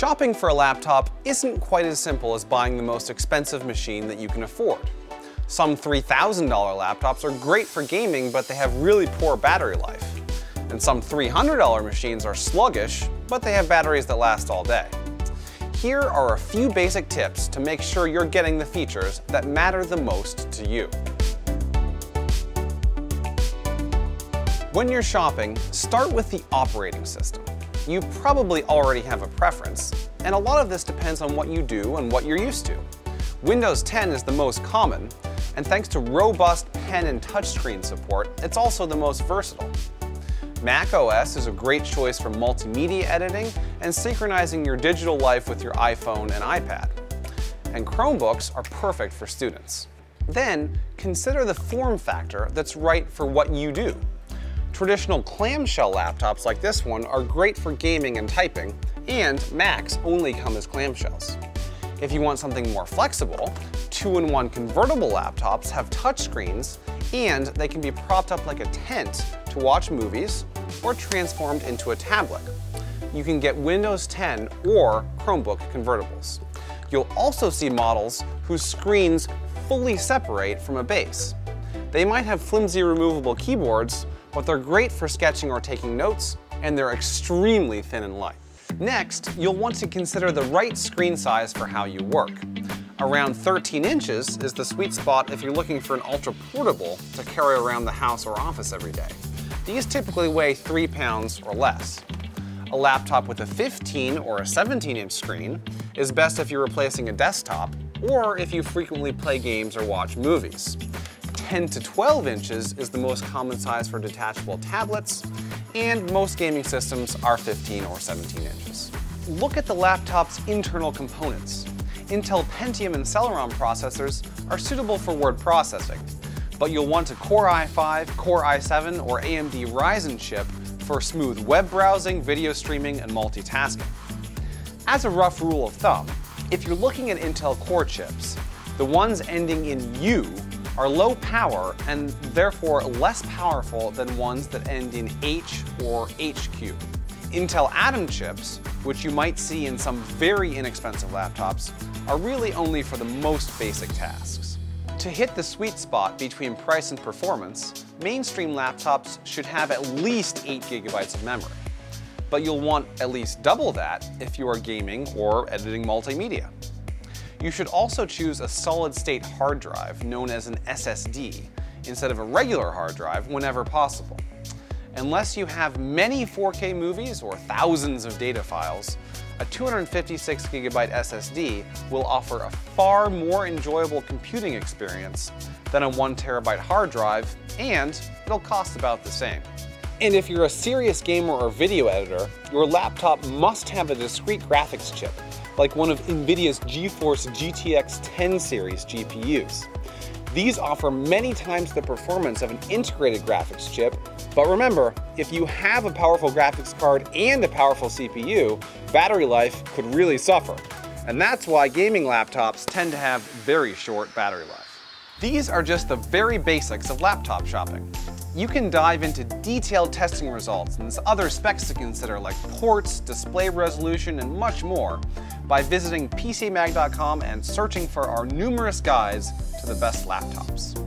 Shopping for a laptop isn't quite as simple as buying the most expensive machine that you can afford. Some $3,000 laptops are great for gaming, but they have really poor battery life. And some $300 machines are sluggish, but they have batteries that last all day. Here are a few basic tips to make sure you're getting the features that matter the most to you. When you're shopping, start with the operating system. You probably already have a preference, and a lot of this depends on what you do and what you're used to. Windows 10 is the most common, and thanks to robust pen and touchscreen support, it's also the most versatile. Mac OS is a great choice for multimedia editing and synchronizing your digital life with your iPhone and iPad. And Chromebooks are perfect for students. Then, consider the form factor that's right for what you do. Traditional clamshell laptops like this one are great for gaming and typing, and Macs only come as clamshells. If you want something more flexible, 2-in-1 convertible laptops have touchscreens, and they can be propped up like a tent to watch movies or transformed into a tablet. You can get Windows 10 or Chromebook convertibles. You'll also see models whose screens fully separate from a base. They might have flimsy removable keyboards, but they're great for sketching or taking notes, and they're extremely thin and light. Next, you'll want to consider the right screen size for how you work. Around 13 inches is the sweet spot if you're looking for an ultra-portable to carry around the house or office every day. These typically weigh 3 pounds or less. A laptop with a 15 or a 17-inch screen is best if you're replacing a desktop or if you frequently play games or watch movies. 10 to 12 inches is the most common size for detachable tablets, and most gaming systems are 15 or 17 inches. Look at the laptop's internal components. Intel Pentium and Celeron processors are suitable for word processing, but you'll want a Core i5, Core i7, or AMD Ryzen chip for smooth web browsing, video streaming, and multitasking. As a rough rule of thumb, if you're looking at Intel Core chips, the ones ending in U are low power and therefore less powerful than ones that end in H or HQ. Intel Atom chips, which you might see in some very inexpensive laptops, are really only for the most basic tasks. To hit the sweet spot between price and performance, mainstream laptops should have at least 8 GB of memory. But you'll want at least double that if you are gaming or editing multimedia. You should also choose a solid-state hard drive, known as an SSD, instead of a regular hard drive whenever possible. Unless you have many 4K movies or thousands of data files, a 256 GB SSD will offer a far more enjoyable computing experience than a 1 TB hard drive, and it'll cost about the same. And if you're a serious gamer or video editor, your laptop must have a discrete graphics chip, like one of NVIDIA's GeForce GTX 10 series GPUs. These offer many times the performance of an integrated graphics chip, but remember, if you have a powerful graphics card and a powerful CPU, battery life could really suffer. And that's why gaming laptops tend to have very short battery life. These are just the very basics of laptop shopping. You can dive into detailed testing results and other specs to consider like ports, display resolution, and much more by visiting PCMag.com and searching for our numerous guides to the best laptops.